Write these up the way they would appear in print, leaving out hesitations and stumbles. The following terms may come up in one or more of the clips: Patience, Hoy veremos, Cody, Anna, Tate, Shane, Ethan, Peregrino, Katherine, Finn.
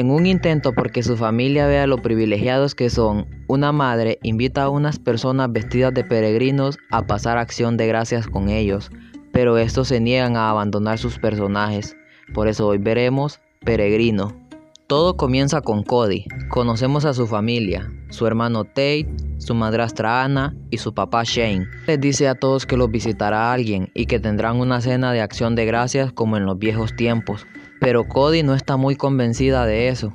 En un intento porque su familia vea lo privilegiados que son, una madre invita a unas personas vestidas de peregrinos a pasar acción de gracias con ellos, pero estos se niegan a abandonar sus personajes. Por eso hoy veremos Peregrino. Todo comienza con Cody. Conocemos a su familia, su hermano Tate, su madrastra Anna y su papá Shane. Les dice a todos que los visitará alguien y que tendrán una cena de acción de gracias como en los viejos tiempos. Pero Cody no está muy convencida de eso.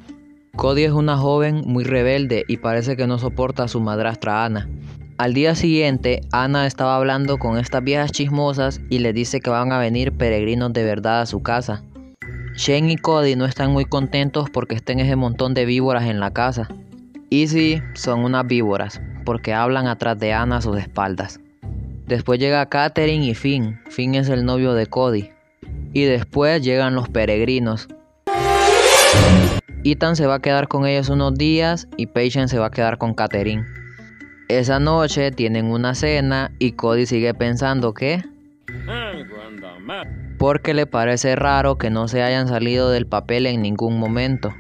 Cody es una joven muy rebelde y parece que no soporta a su madrastra Anna. Al día siguiente, Anna estaba hablando con estas viejas chismosas y les dice que van a venir peregrinos de verdad a su casa. Shane y Cody no están muy contentos porque estén ese montón de víboras en la casa. Y sí, son unas víboras, porque hablan atrás de Anna a sus espaldas. Después llega Katherine y Finn. Finn es el novio de Cody. Y después llegan los peregrinos. Ethan se va a quedar con ellos unos días y Patience se va a quedar con Katherine. Esa noche tienen una cena y Cody sigue pensando que... porque le parece raro que no se hayan salido del papel en ningún momento.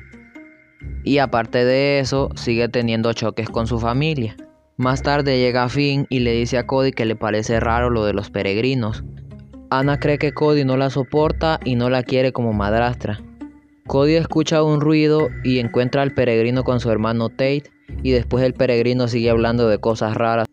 Y aparte de eso, sigue teniendo choques con su familia. Más tarde llega Finn y le dice a Cody que le parece raro lo de los peregrinos. Anna cree que Cody no la soporta y no la quiere como madrastra. Cody escucha un ruido y encuentra al peregrino con su hermano Tate, y después el peregrino sigue hablando de cosas raras.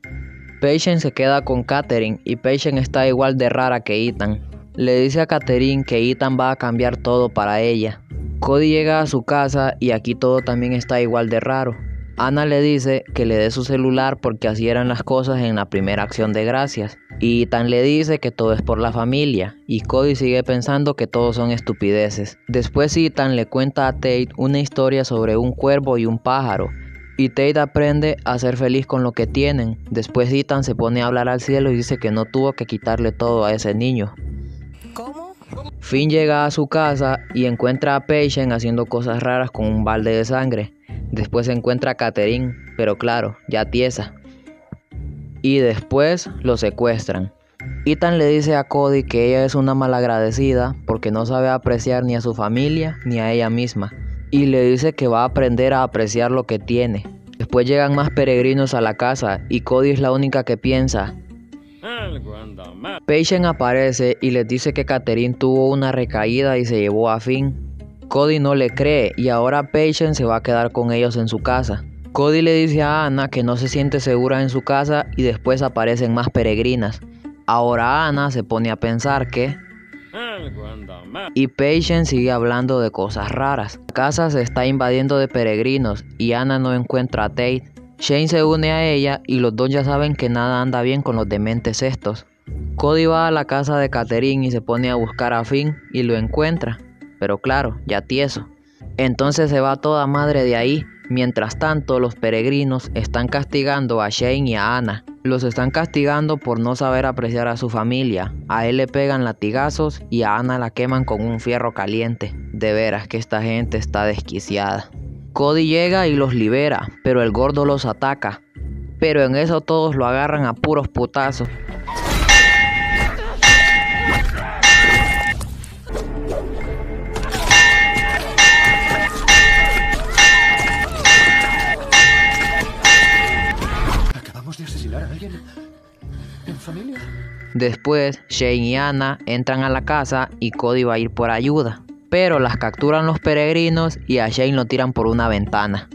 Patience se queda con Katherine y Patience está igual de rara que Ethan. Le dice a Katherine que Ethan va a cambiar todo para ella. Cody llega a su casa y aquí todo también está igual de raro. Anna le dice que le dé su celular porque así eran las cosas en la primera acción de gracias. Y Ethan le dice que todo es por la familia, y Cody sigue pensando que todo son estupideces. Después Ethan le cuenta a Tate una historia sobre un cuervo y un pájaro, y Tate aprende a ser feliz con lo que tienen. Después Ethan se pone a hablar al cielo y dice que no tuvo que quitarle todo a ese niño. ¿Cómo? Finn llega a su casa y encuentra a Patience haciendo cosas raras con un balde de sangre. Después se encuentra a Katherine, pero claro, ya tiesa. Y después lo secuestran. Ethan le dice a Cody que ella es una malagradecida porque no sabe apreciar ni a su familia ni a ella misma. Y le dice que va a aprender a apreciar lo que tiene. Después llegan más peregrinos a la casa y Cody es la única que piensa. Patience aparece y les dice que Katherine tuvo una recaída y se llevó a Finn. Cody no le cree y ahora Patience se va a quedar con ellos en su casa. Cody le dice a Anna que no se siente segura en su casa y después aparecen más peregrinas. Ahora Anna se pone a pensar que... y Patience sigue hablando de cosas raras. La casa se está invadiendo de peregrinos y Anna no encuentra a Tate. Shane se une a ella y los dos ya saben que nada anda bien con los dementes estos. Cody va a la casa de Katherine y se pone a buscar a Finn y lo encuentra. Pero claro, ya tieso. Entonces se va toda madre de ahí. Mientras tanto, los peregrinos están castigando a Shane y a Anna. Los están castigando por no saber apreciar a su familia. A él le pegan latigazos y a Anna la queman con un fierro caliente. De veras que esta gente está desquiciada. Cody llega y los libera, pero el gordo los ataca. Pero en eso todos lo agarran a puros putazos. Familia. Después, Shane y Anna entran a la casa y Cody va a ir por ayuda. Pero las capturan los peregrinos y a Shane lo tiran por una ventana.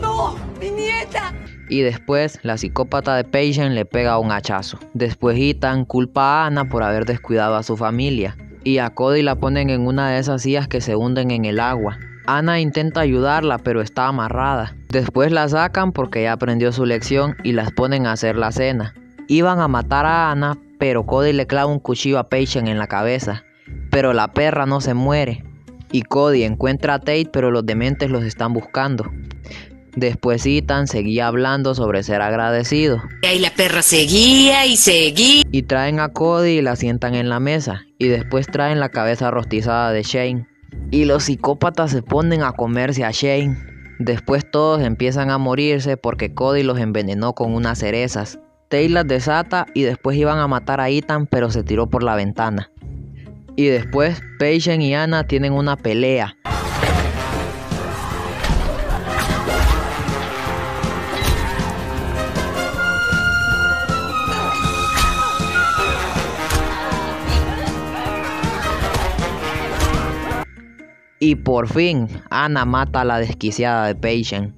¡No! ¡Mi nieta! Y después, la psicópata de Patience le pega un hachazo. Después Ethan culpa a Anna por haber descuidado a su familia. Y a Cody la ponen en una de esas sillas que se hunden en el agua. Anna intenta ayudarla, pero está amarrada. Después la sacan porque ya aprendió su lección y las ponen a hacer la cena. Iban a matar a Anna, pero Cody le clava un cuchillo a Patience en la cabeza. Pero la perra no se muere. Y Cody encuentra a Tate, pero los dementes los están buscando. Después Ethan seguía hablando sobre ser agradecido. Y la perra seguía y seguía. Y traen a Cody y la sientan en la mesa. Y después traen la cabeza rostizada de Shane. Y los psicópatas se ponen a comerse a Shane. Después todos empiezan a morirse porque Cody los envenenó con unas cerezas. Tate las desata y después iban a matar a Ethan, pero se tiró por la ventana. Y después Patience y Anna tienen una pelea. Y por fin, Anna mata a la desquiciada de Patience.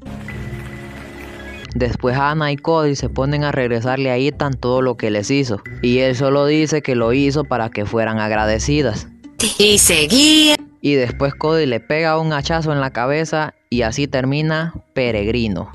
Después Anna y Cody se ponen a regresarle a Ethan todo lo que les hizo. Y él solo dice que lo hizo para que fueran agradecidas. Y seguía. Y después Cody le pega un hachazo en la cabeza y así termina Peregrino.